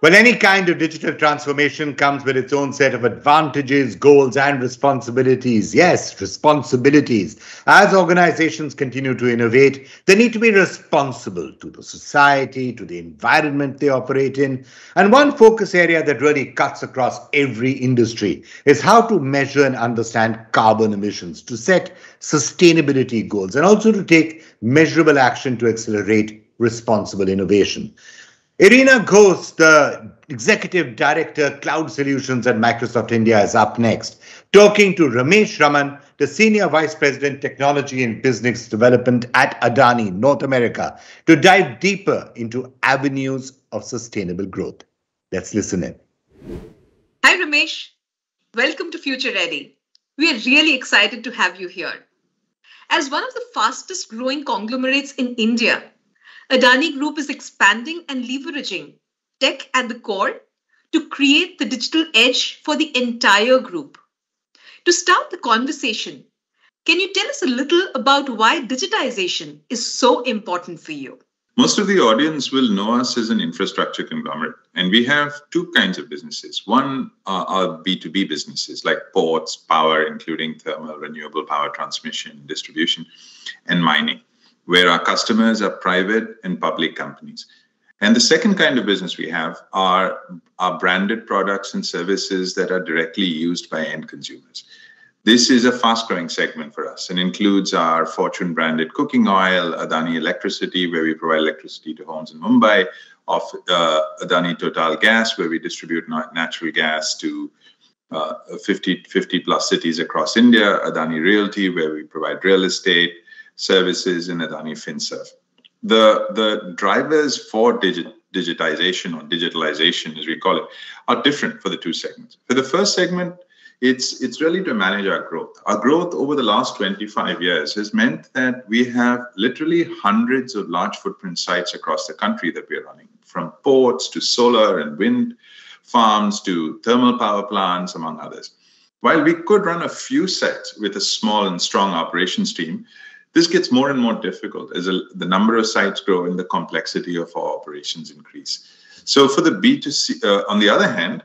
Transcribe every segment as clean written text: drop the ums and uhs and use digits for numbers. Well, any kind of digital transformation comes with its own set of advantages, goals, and responsibilities. Yes, responsibilities. As organizations continue to innovate, they need to be responsible to the society, to the environment they operate in. And one focus area that really cuts across every industry is how to measure and understand carbon emissions, to set sustainability goals, and also to take measurable action to accelerate responsible innovation. Irina Ghosh, the Executive Director, Cloud Solutions at Microsoft India, is up next, talking to Ramesh Raman, the Senior Vice President, Technology and Business Development at Adani North America, to dive deeper into avenues of sustainable growth. Let's listen in. Hi, Ramesh. Welcome to Future Ready. We are really excited to have you here. As one of the fastest growing conglomerates in India, Adani Group is expanding and leveraging tech at the core to create the digital edge for the entire group. To start the conversation, can you tell us a little about why digitization is so important for you? Most of the audience will know us as an infrastructure conglomerate, and we have two kinds of businesses. One are our B2B businesses like ports, power, including thermal, renewable power transmission, distribution, and mining, where our customers are private and public companies. And the second kind of business we have are our branded products and services that are directly used by end consumers. This is a fast-growing segment for us and includes our Fortune-branded cooking oil, Adani Electricity, where we provide electricity to homes in Mumbai, of Adani Total Gas, where we distribute natural gas to 50-plus cities across India, Adani Realty, where we provide real estate services, in Adani FinServ. The drivers for digitization or digitalization, as we call it, are different for the two segments. For the first segment, it's really to manage our growth. Our growth over the last 25 years has meant that we have literally hundreds of large footprint sites across the country that we're running, from ports to solar and wind farms to thermal power plants, among others. While we could run a few sites with a small and strong operations team, this gets more and more difficult as the number of sites grow and the complexity of our operations increase. So for the B2C, on the other hand,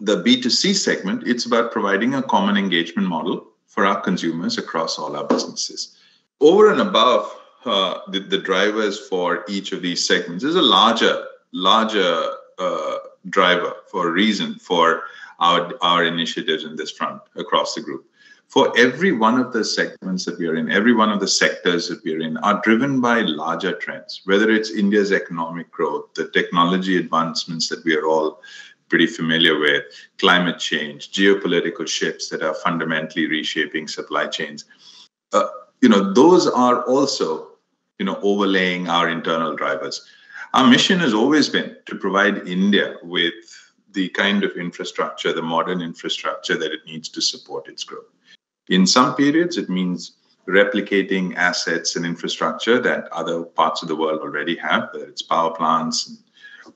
the B2C segment, it's about providing a common engagement model for our consumers across all our businesses. Over and above the drivers for each of these segments, there's a larger driver for a reason for our initiatives in this front across the group. For every one of the segments that we are in, every one of the sectors that we are in are driven by larger trends, whether it's India's economic growth, the technology advancements that we are all pretty familiar with, climate change, geopolitical shifts that are fundamentally reshaping supply chains. Those are also, overlaying our internal drivers. Our mission has always been to provide India with the kind of infrastructure, the modern infrastructure that it needs to support its growth. In some periods, it means replicating assets and infrastructure that other parts of the world already have, whether it's power plants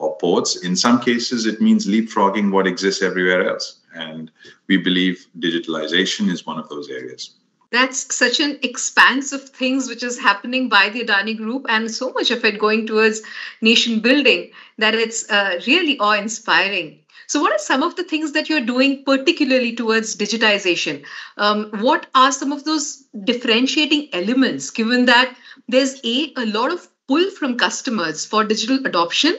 or ports. In some cases, it means leapfrogging what exists everywhere else. And we believe digitalization is one of those areas. That's such an expanse of things which is happening by the Adani Group, and so much of it going towards nation building that it's really awe-inspiring. So what are some of the things that you're doing particularly towards digitization? What are some of those differentiating elements, given that there's a lot of pull from customers for digital adoption,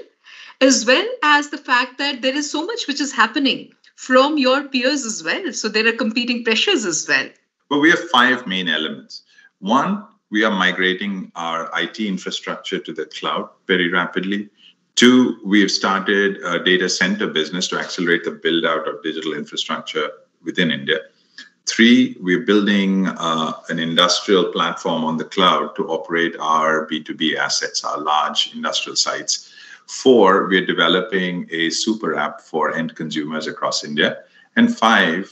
as well as the fact that there is so much which is happening from your peers as well. So there are competing pressures as well. Well, we have five main elements. One, we are migrating our IT infrastructure to the cloud very rapidly. Two, we've started a data center business to accelerate the build out of digital infrastructure within India. Three, we're building an industrial platform on the cloud to operate our B2B assets, our large industrial sites. Four, we're developing a super app for end consumers across India. And five,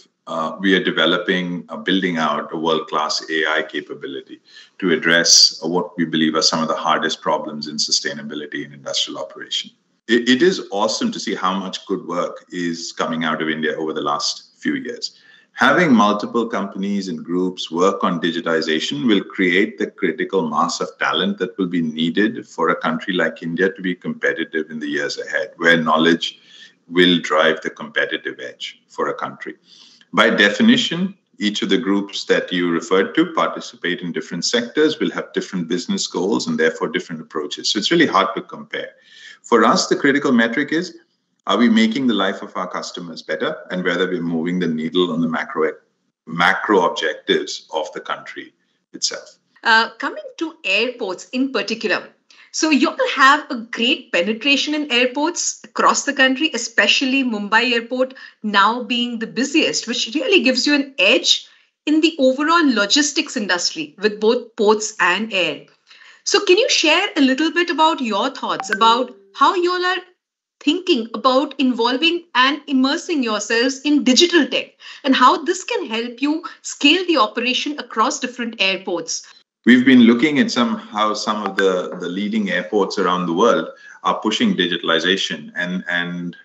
we are developing, building out a world-class AI capability to address what we believe are some of the hardest problems in sustainability and industrial operation. It is awesome to see how much good work is coming out of India over the last few years. Having multiple companies and groups work on digitization will create the critical mass of talent that will be needed for a country like India to be competitive in the years ahead, where knowledge will drive the competitive edge for a country. By definition, each of the groups that you referred to participate in different sectors, will have different business goals and therefore different approaches. So it's really hard to compare. For us, the critical metric is, are we making the life of our customers better, and whether we're moving the needle on the macro objectives of the country itself? Coming to airports in particular, so you all have a great penetration in airports across the country, especially Mumbai airport now being the busiest, which really gives you an edge in the overall logistics industry with both ports and air. So can you share a little bit about your thoughts about how you all are thinking about involving and immersing yourselves in digital tech, and how this can help you scale the operation across different airports? We've been looking at how some of the leading airports around the world are pushing digitalization and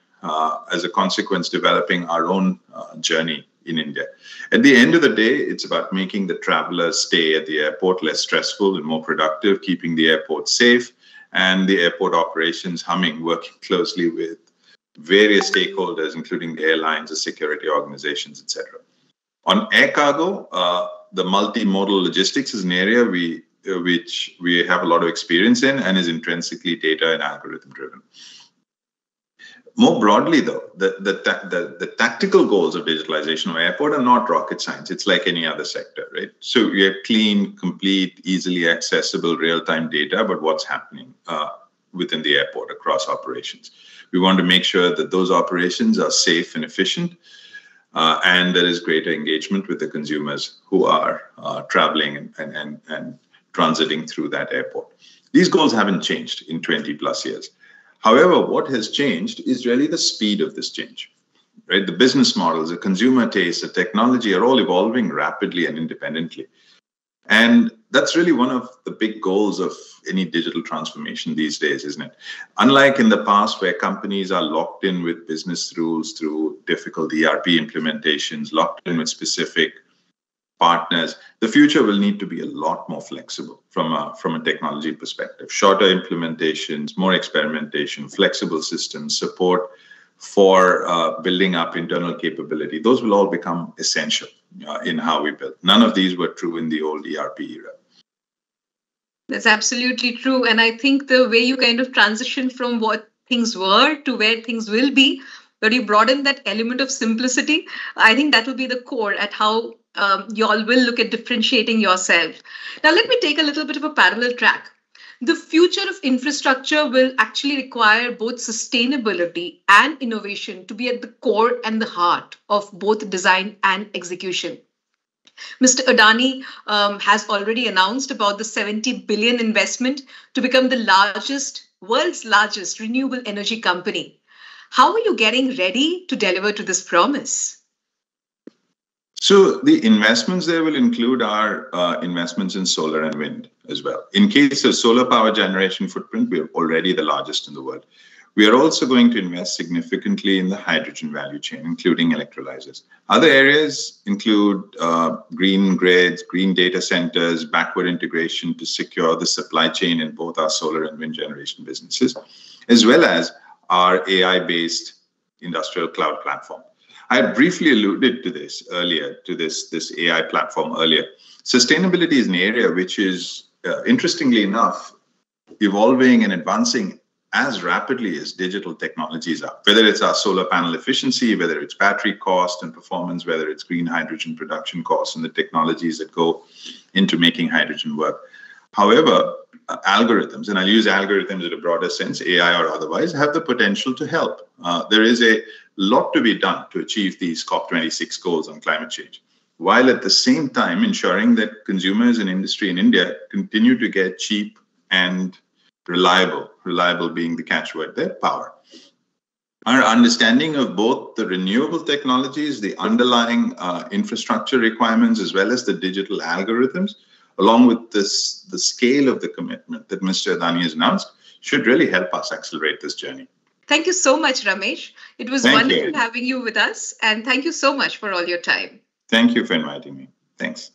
as a consequence, developing our own journey in India. At the end of the day, it's about making the traveler's stay at the airport less stressful and more productive, keeping the airport safe, and the airport operations humming, working closely with various stakeholders, including the airlines, the security organizations, etc. On air cargo, the multimodal logistics is an area which we have a lot of experience in and is intrinsically data and algorithm driven. More broadly, though, the tactical goals of digitalization of airport are not rocket science. It's like any other sector, right? So we have clean, complete, easily accessible real-time data about what's happening within the airport across operations. We want to make sure that those operations are safe and efficient, and there is greater engagement with the consumers who are traveling and transiting through that airport. These goals haven't changed in 20 plus years. However, what has changed is really the speed of this change, right? The business models, the consumer tastes, the technology are all evolving rapidly and independently. And that's really one of the big goals of any digital transformation these days, isn't it? Unlike in the past, where companies are locked in with business rules through difficult ERP implementations, locked in with specific partners, the future will need to be a lot more flexible from a technology perspective. Shorter implementations, more experimentation, flexible systems, support for building up internal capability. Those will all become essential in how we build. None of these were true in the old ERP era. That's absolutely true. And I think the way you kind of transition from what things were to where things will be, but you brought in that element of simplicity, I think that will be the core at how you all will look at differentiating yourself. Now, let me take a little bit of a parallel track. The future of infrastructure will actually require both sustainability and innovation to be at the core and the heart of both design and execution. Mr. Adani has already announced about the $70 billion investment to become the world's largest renewable energy company. How are you getting ready to deliver to this promise? So the investments there will include our investments in solar and wind as well. In case of solar power generation footprint, we are already the largest in the world. We are also going to invest significantly in the hydrogen value chain, including electrolyzers. Other areas include green grids, green data centers, backward integration to secure the supply chain in both our solar and wind generation businesses, as well as our AI-based industrial cloud platform. I briefly alluded to this earlier, to this AI platform earlier. Sustainability is an area which is, interestingly enough, evolving and advancing as rapidly as digital technologies are, whether it's our solar panel efficiency, whether it's battery cost and performance, whether it's green hydrogen production costs and the technologies that go into making hydrogen work. However, algorithms, and I'll use algorithms in a broader sense, AI or otherwise, have the potential to help. There is a lot to be done to achieve these COP26 goals on climate change, while at the same time ensuring that consumers and industry in India continue to get cheap and reliable being the catchword there, power. Our understanding of both the renewable technologies, the underlying infrastructure requirements, as well as the digital algorithms, along with the scale of the commitment that Mr. Adani has announced, should really help us accelerate this journey. Thank you so much, Ramesh. It was wonderful having you with us. And thank you so much for all your time. Thank you for inviting me. Thanks.